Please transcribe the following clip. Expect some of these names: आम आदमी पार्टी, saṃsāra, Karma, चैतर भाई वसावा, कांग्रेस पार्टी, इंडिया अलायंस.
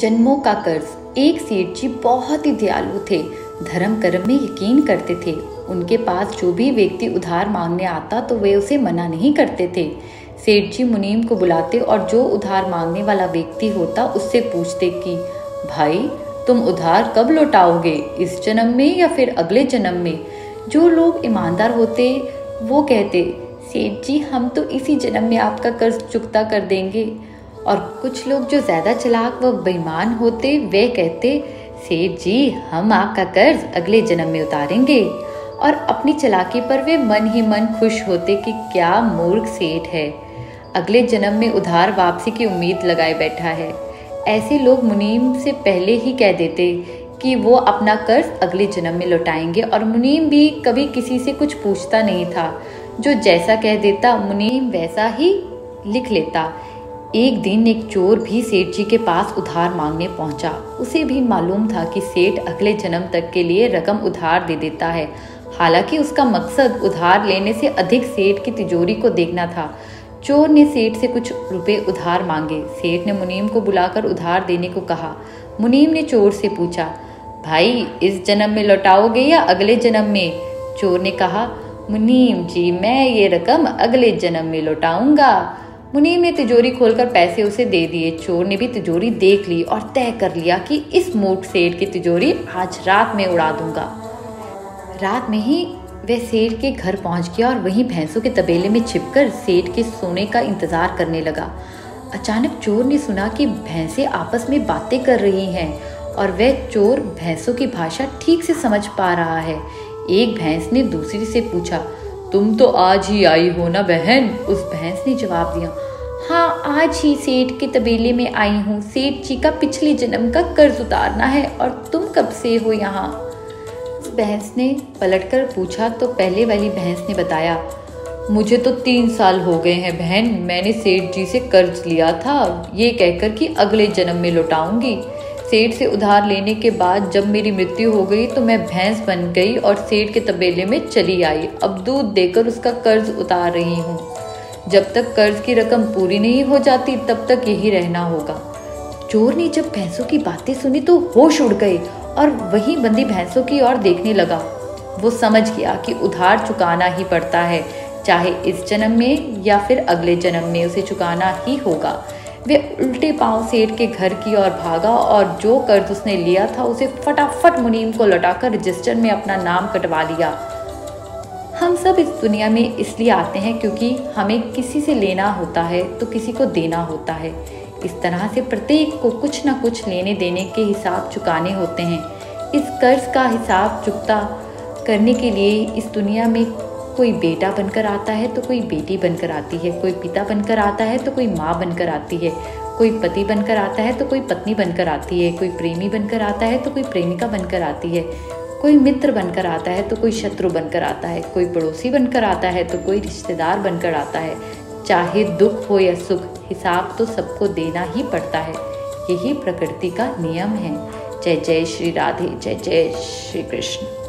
जन्मों का कर्ज। एक सेठ जी बहुत ही दयालु थे, धर्म कर्म में यकीन करते थे। उनके पास जो भी व्यक्ति उधार मांगने आता तो वे उसे मना नहीं करते थे। सेठ जी मुनीम को बुलाते और जो उधार मांगने वाला व्यक्ति होता उससे पूछते कि भाई तुम उधार कब लौटाओगे, इस जन्म में या फिर अगले जन्म में। जो लोग ईमानदार होते वो कहते सेठ जी हम तो इसी जन्म में आपका कर्ज चुकता कर देंगे। और कुछ लोग जो ज़्यादा चालाक व बेईमान होते वे कहते सेठ जी हम आपका कर्ज अगले जन्म में उतारेंगे। और अपनी चालाकी पर वे मन ही मन खुश होते कि क्या मूर्ख सेठ है, अगले जन्म में उधार वापसी की उम्मीद लगाए बैठा है। ऐसे लोग मुनीम से पहले ही कह देते कि वो अपना कर्ज अगले जन्म में लौटाएंगे। और मुनीम भी कभी किसी से कुछ पूछता नहीं था, जो जैसा कह देता मुनीम वैसा ही लिख लेता। एक दिन एक चोर भी सेठ जी के पास उधार मांगने पहुंचा। उसे भी मालूम था कि सेठ अगले जन्म तक के लिए रकम उधार दे देता है। हालांकि उसका मकसद उधार लेने से अधिक सेठ की तिजोरी को देखना था। चोर ने सेठ से कुछ रुपए उधार मांगे। सेठ ने मुनीम को बुलाकर उधार देने को कहा। मुनीम ने चोर से पूछा, भाई इस जन्म में लौटाओगे या अगले जन्म में। चोर ने कहा, मुनीम जी मैं ये रकम अगले जन्म में लौटाऊंगा। मुनीम ने तिजोरी खोलकर पैसे उसे दे दिए। चोर ने भी तिजोरी देख ली और तय कर लिया कि इस मूर्ख सेठ की तिजोरी आज रात में उड़ा दूंगा। रात में ही वह सेठ के घर पहुंच गया और वहीं भैंसों के तबेले में छिपकर सेठ के सोने का इंतजार करने लगा। अचानक चोर ने सुना कि भैंसें आपस में बातें कर रही हैं और वह चोर भैंसों की भाषा ठीक से समझ पा रहा है। एक भैंस ने दूसरी से पूछा, तुम तो आज ही आई हो ना बहन। उस भैंस ने जवाब दिया, हाँ आज ही सेठ के तबेले में आई हूँ, सेठ जी का पिछले जन्म का कर्ज उतारना है। और तुम कब से हो यहाँ। उस भैंस ने पलटकर पूछा तो पहले वाली भैंस ने बताया, मुझे तो 3 साल हो गए हैं बहन, मैंने सेठ जी से कर्ज लिया था ये कहकर कि अगले जन्म में लौटाऊंगी। सेठ से उधार लेने के बाद जब मेरी मृत्यु हो गई तो मैं भैंस बन गई और सेठ के तबेले में चली आई। अब दूध देकर उसका कर्ज उतार रही हूँ। जब तक कर्ज की रकम पूरी नहीं हो जाती तब तक यही रहना होगा। चोर ने जब भैंसों की बातें सुनी तो होश उड़ गए और वही बंदी भैंसों की ओर देखने लगा। वो समझ गया कि उधार चुकाना ही पड़ता है, चाहे इस जन्म में या फिर अगले जन्म में उसे चुकाना ही होगा। वे उल्टे पांव सेठ के घर की ओर भागा और जो कर्ज उसने लिया था उसे फटाफट मुनीम को लौटाकर रजिस्टर में अपना नाम कटवा लिया। हम सब इस दुनिया में इसलिए आते हैं क्योंकि हमें किसी से लेना होता है तो किसी को देना होता है। इस तरह से प्रत्येक को कुछ ना कुछ लेने देने के हिसाब चुकाने होते हैं। इस कर्ज का हिसाब चुकता करने के लिए इस दुनिया में कोई बेटा बनकर आता है तो कोई बेटी बनकर आती है, कोई पिता बनकर आता है तो कोई माँ बनकर आती है, कोई पति बनकर आता है तो कोई पत्नी बनकर आती है, कोई प्रेमी बनकर आता है तो कोई प्रेमिका बनकर आती है, कोई मित्र बनकर आता है तो कोई शत्रु बनकर आता है, कोई पड़ोसी बनकर आता है तो कोई रिश्तेदार बनकर आता है। चाहे दुख हो या सुख, हिसाब तो सबको देना ही पड़ता है। यही प्रकृति का नियम है। जय जय श्री राधे, जय जय श्री कृष्ण।